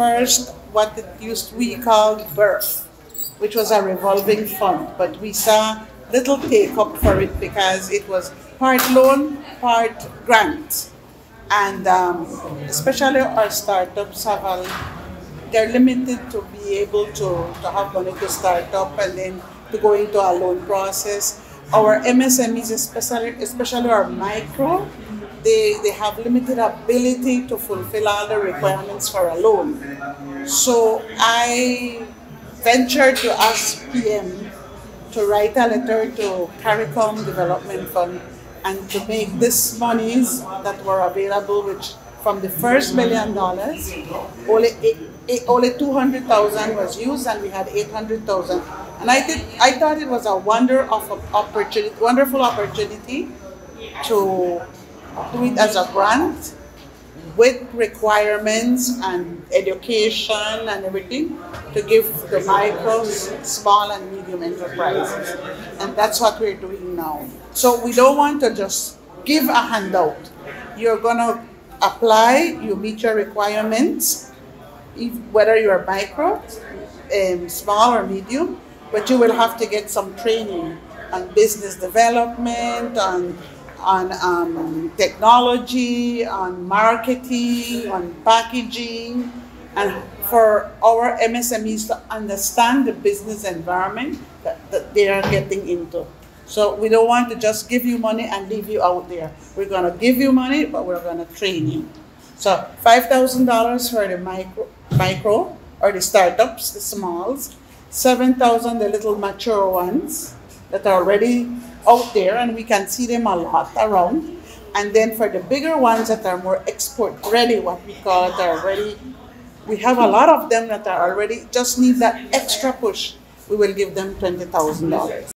first what it used we called BERF, which was a revolving fund, but we saw little take up for it because it was part loan, part grant. And especially our startups have they're limited to be able to have money to start up and then to go into a loan process. Our MSMEs, especially our micro, they have limited ability to fulfill all the requirements for a loan. So I ventured to ask PM to write a letter to CARICOM Development Fund and to make these monies that were available, which from the first $1 million, only 200,000 was used, and we had 800,000. And I thought it was a wonderful opportunity to do it as a grant with requirements and education and everything to give the micro, small and medium enterprises. And that's what we're doing now. So we don't want to just give a handout. You're going to apply, you meet your requirements, whether you're micro, small or medium, but you will have to get some training on business development, on technology, on marketing, on packaging, and for our MSMEs to understand the business environment that they are getting into. So we don't want to just give you money and leave you out there. We're going to give you money, but we're going to train you. So $5,000 for the micro or the startups, the smalls, $7,000 the little mature ones that are already out there, and we can see them a lot around. And then for the bigger ones that are more export ready, what we call it already, we have a lot of them that are already just need that extra push. We will give them $20,000.